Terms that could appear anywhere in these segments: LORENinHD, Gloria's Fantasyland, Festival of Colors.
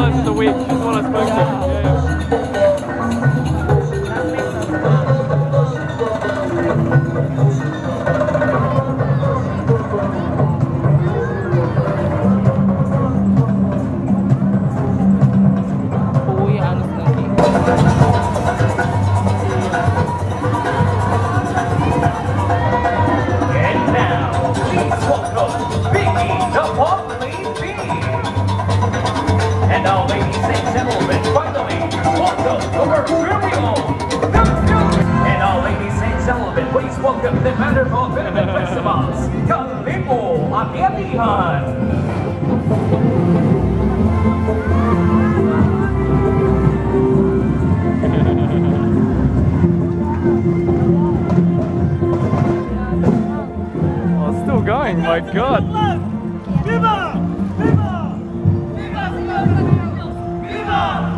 feeling for the week. That's what I spoke to. Welcome to the wonderful benefit festivals. Come people of Everyone. Oh, still going, my God. Viva! Viva! Viva! Viva!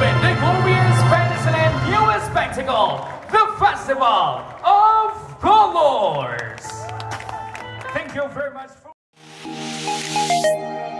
The Gloria's Fantasyland newest spectacle, the Festival of Colors. Thank you very much for...